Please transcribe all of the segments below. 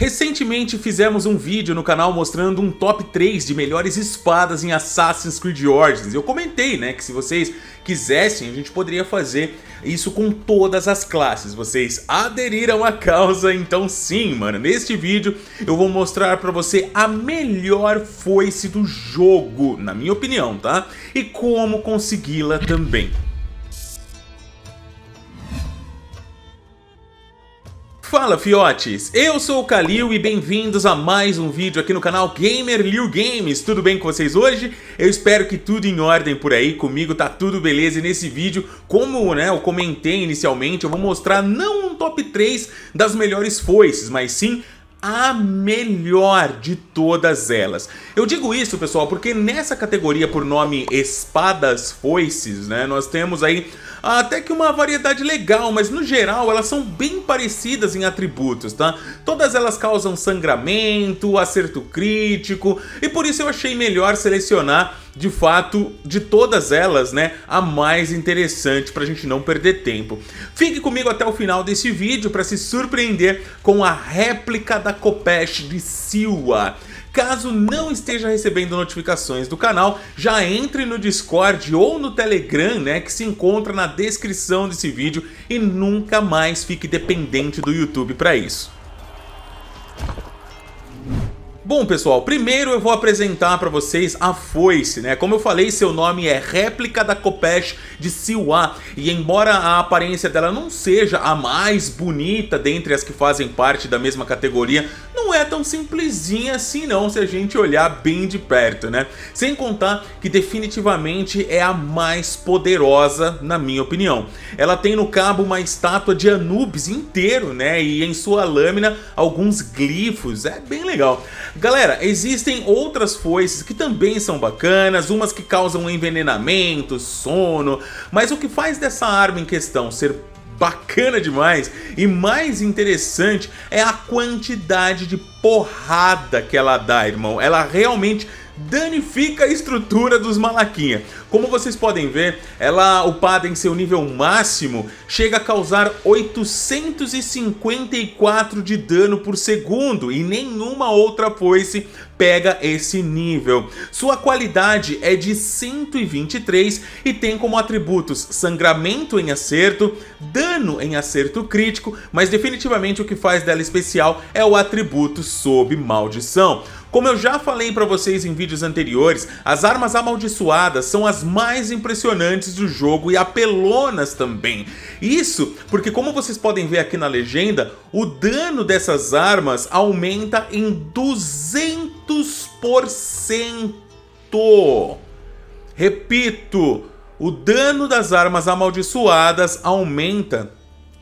Recentemente fizemos um vídeo no canal mostrando um top 3 de melhores espadas em Assassin's Creed Origins. Eu comentei, né, que se vocês quisessem, a gente poderia fazer isso com todas as classes. Vocês aderiram à causa, então sim, mano. Neste vídeo eu vou mostrar pra você a melhor foice do jogo, na minha opinião, tá? E como consegui-la também. Fala, fiotes! Eu sou o Kalil e bem-vindos a mais um vídeo aqui no canal GamerLilGames. Tudo bem com vocês hoje? Eu espero que tudo em ordem por aí, comigo tá tudo beleza. E nesse vídeo, como né, eu comentei inicialmente, eu vou mostrar não um top 3 das melhores foices, mas sim a melhor de todas elas. Eu digo isso, pessoal, porque nessa categoria por nome espadas foices, né, nós temos aí até que uma variedade legal, mas no geral elas são bem parecidas em atributos, tá? Todas elas causam sangramento, acerto crítico, e por isso eu achei melhor selecionar, de fato, de todas elas, né, a mais interessante pra gente não perder tempo. Fique comigo até o final desse vídeo para se surpreender com a réplica da Khopesh de Siuá. Caso não esteja recebendo notificações do canal, já entre no Discord ou no Telegram, né, que se encontra na descrição desse vídeo, e nunca mais fique dependente do YouTube para isso. Bom, pessoal, primeiro eu vou apresentar para vocês a foice, né? Como eu falei, seu nome é réplica da Khopesh de Siuá, e embora a aparência dela não seja a mais bonita dentre as que fazem parte da mesma categoria, não é tão simplesinha assim não, se a gente olhar bem de perto, né? Sem contar que definitivamente é a mais poderosa, na minha opinião. Ela tem no cabo uma estátua de Anubis inteiro, né? E em sua lâmina alguns glifos, é bem legal. Galera, existem outras foices que também são bacanas, umas que causam envenenamento, sono, mas o que faz dessa arma em questão ser bacana demais e mais interessante é a quantidade de porrada que ela dá, irmão. Ela realmente danifica a estrutura dos malaquinha. Como vocês podem ver, ela upada em seu nível máximo chega a causar 854 de dano por segundo, e nenhuma outra foice pega esse nível. Sua qualidade é de 123 e tem como atributos sangramento em acerto, dano em acerto crítico, mas definitivamente o que faz dela especial é o atributo sob maldição. Como eu já falei para vocês em vídeos anteriores, as armas amaldiçoadas são as mais impressionantes do jogo e apelonas também. Isso porque, como vocês podem ver aqui na legenda, o dano dessas armas aumenta em 200%. Repito, o dano das armas amaldiçoadas aumenta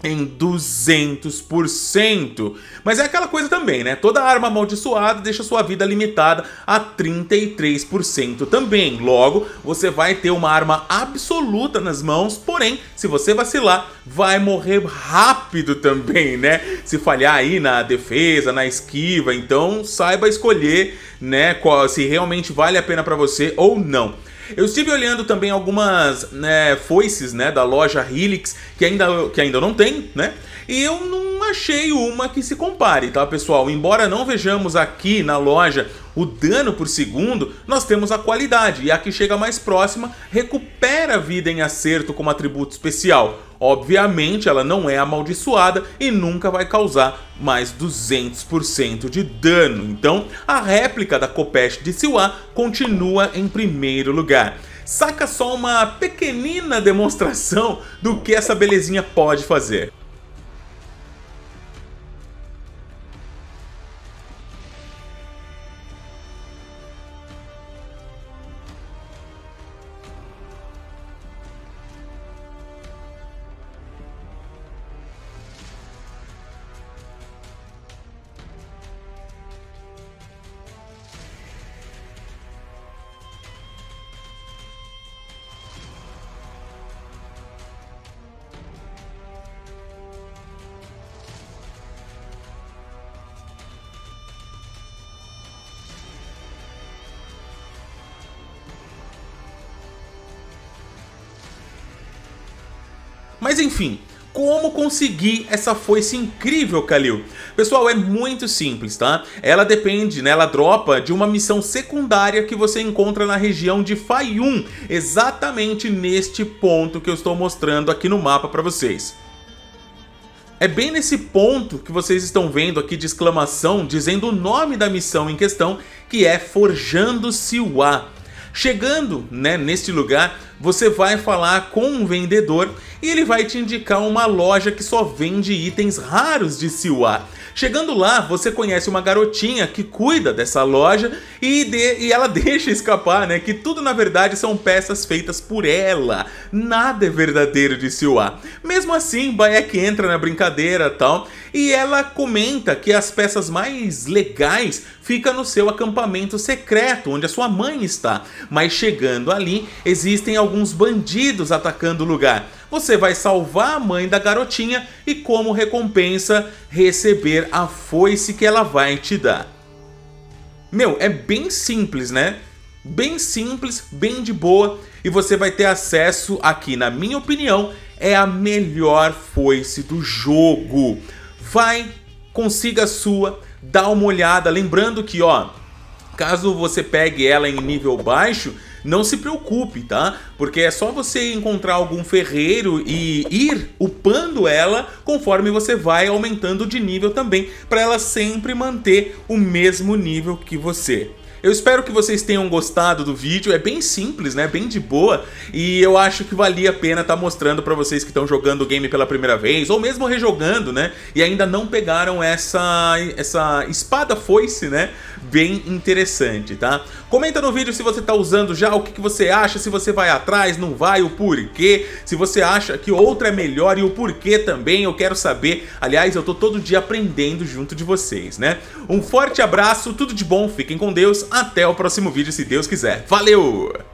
em 200%. Mas é aquela coisa também, né? Toda arma amaldiçoada deixa sua vida limitada a 33% também. Logo, você vai ter uma arma absoluta nas mãos, porém, se você vacilar, vai morrer rápido também, né? Se falhar aí na defesa, na esquiva, então saiba escolher, né, qual, se realmente vale a pena pra você ou não. Eu estive olhando também algumas foices, né, da loja Helix, que ainda não tem, né? E eu não achei uma que se compare, tá, pessoal? Embora não vejamos aqui na loja o dano por segundo, nós temos a qualidade, e a que chega mais próxima recupera a vida em acerto como atributo especial. Obviamente ela não é amaldiçoada e nunca vai causar mais 200% de dano. Então a réplica da Khopesh de Siuá continua em primeiro lugar. Saca só uma pequenina demonstração do que essa belezinha pode fazer. Mas enfim, Como conseguir essa foice incrível, Khalil? Pessoal, é muito simples, tá? Ela depende, né? Ela dropa de uma missão secundária que você encontra na região de Fayum, exatamente neste ponto que eu estou mostrando aqui no mapa para vocês. É bem nesse ponto que vocês estão vendo aqui de exclamação, dizendo o nome da missão em questão, que é Forjando Siuá. Chegando, né, neste lugar, você vai falar com um vendedor e ele vai te indicar uma loja que só vende itens raros de Siuá. Chegando lá, você conhece uma garotinha que cuida dessa loja e ela deixa escapar, né, que tudo na verdade são peças feitas por ela. Nada é verdadeiro de Siuá. Mesmo assim, Bayek entra na brincadeira e tal, e ela comenta que as peças mais legais ficam no seu acampamento secreto, onde a sua mãe está. Mas chegando ali, existem alguns bandidos atacando o lugar. Você vai salvar a mãe da garotinha e, como recompensa, receber a foice que ela vai te dar. Meu, é bem simples, né? Bem simples, bem de boa. E você vai ter acesso aqui, na minha opinião, é a melhor foice do jogo. Vai, consiga a sua, dá uma olhada. Lembrando que, ó, caso você pegue ela em nível baixo, não se preocupe, tá? Porque é só você encontrar algum ferreiro e ir upando ela conforme você vai aumentando de nível também, para ela sempre manter o mesmo nível que você. Eu espero que vocês tenham gostado do vídeo, é bem simples, né? Bem de boa, e eu acho que valia a pena estar mostrando para vocês que estão jogando o game pela primeira vez, ou mesmo rejogando, né? E ainda não pegaram essa espada foice, né? Bem interessante, tá? Comenta no vídeo se você tá usando já, o que que você acha, se você vai atrás, não vai, o porquê, se você acha que outra é melhor e o porquê também, eu quero saber. Aliás, eu tô todo dia aprendendo junto de vocês, né? Um forte abraço, tudo de bom, fiquem com Deus. Até o próximo vídeo, se Deus quiser. Valeu!